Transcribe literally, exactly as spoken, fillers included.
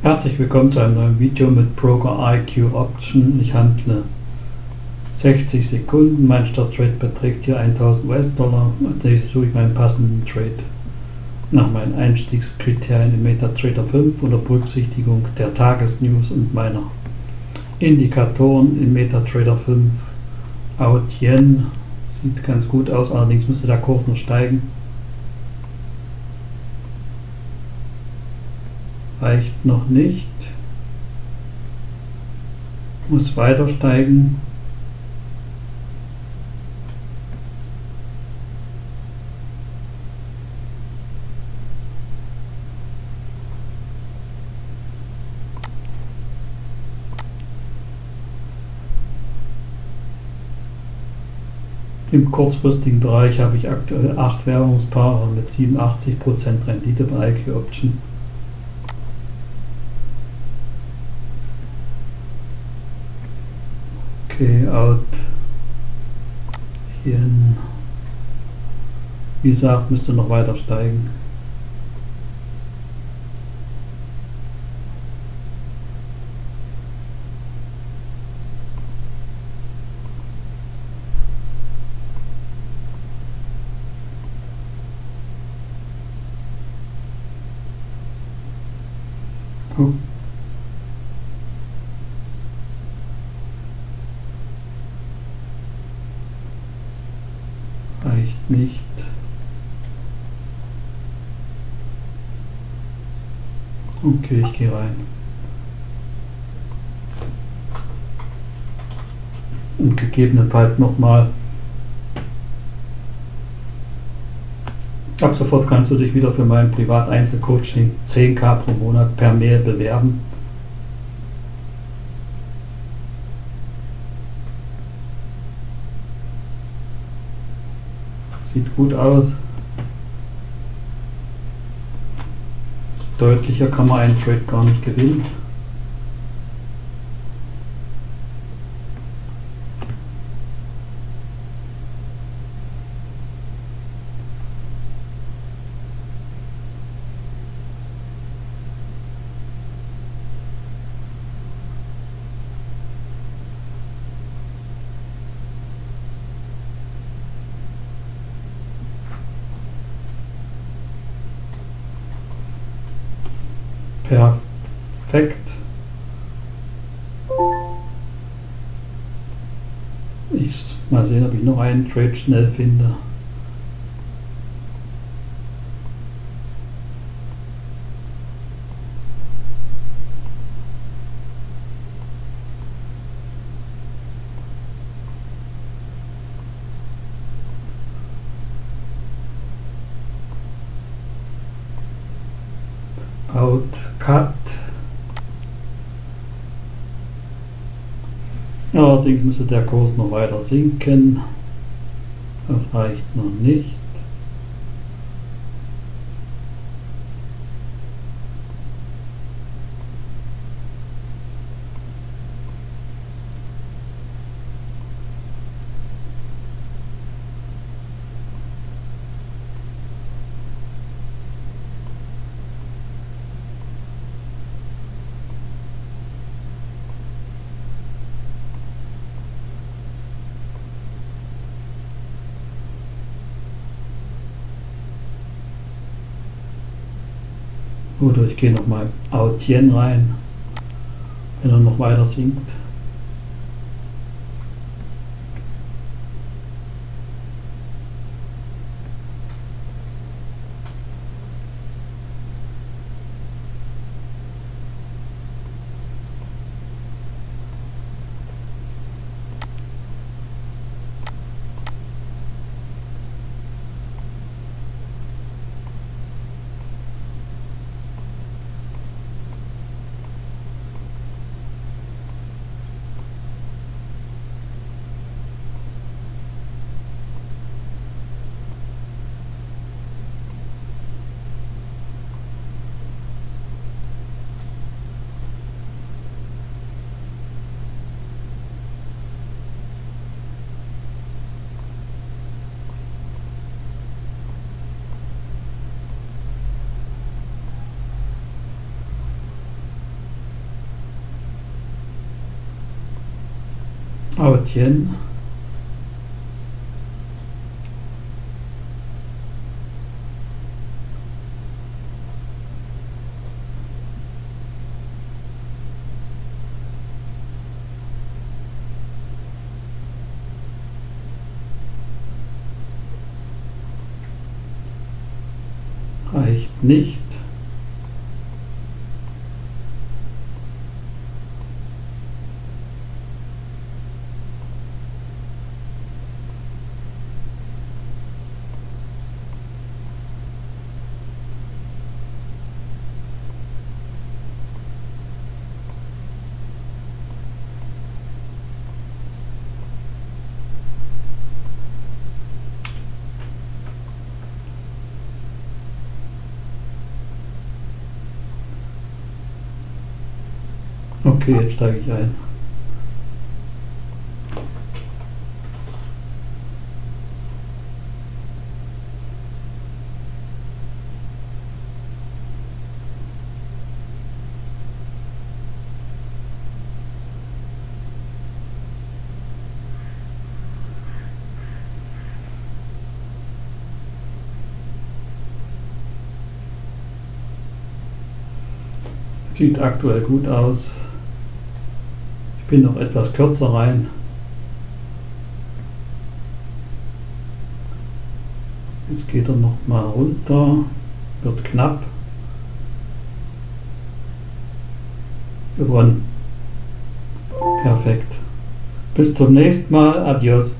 Herzlich willkommen zu einem neuen Video mit Broker I Q Option. Ich handle sechzig Sekunden. Mein Starttrade beträgt hier eintausend U S-Dollar. Als nächstes suche ich meinen passenden Trade nach meinen Einstiegskriterien im MetaTrader fünf unter Berücksichtigung der Tagesnews und meiner Indikatoren im MetaTrader fünf. A U D/J P Y sieht ganz gut aus, allerdings müsste der Kurs noch steigen. Reicht noch nicht, muss weiter steigen. Im kurzfristigen Bereich habe ich aktuell acht Währungspaare mit siebenundachtzig Prozent Rendite bei I Q Option. Okay, out hier, wie gesagt, müsste noch weiter steigen. Oh. Reicht nicht. Okay, ich gehe rein. Und gegebenenfalls nochmal. Ab sofort kannst du dich wieder für mein Privat-Einzelcoaching zehntausend pro Monat per Mail bewerben. Sieht gut aus. Deutlicher kann man einen Trade gar nicht gewinnen. Perfekt. Ich mal sehen, ob ich noch einen Trade schnell finde. Out, cut. Allerdings müsste der Kurs noch weiter sinken. Das reicht noch nicht. Oder ich gehe nochmal A U D/J P Y rein, wenn er noch weiter sinkt. A U D/Yen. Reicht nicht. Okay, jetzt steige ich ein. Sieht aktuell gut aus. Ich bin noch etwas kürzer rein. Jetzt geht er noch mal runter, wird knapp. Gewonnen. Perfekt. Bis zum nächsten Mal. Adios.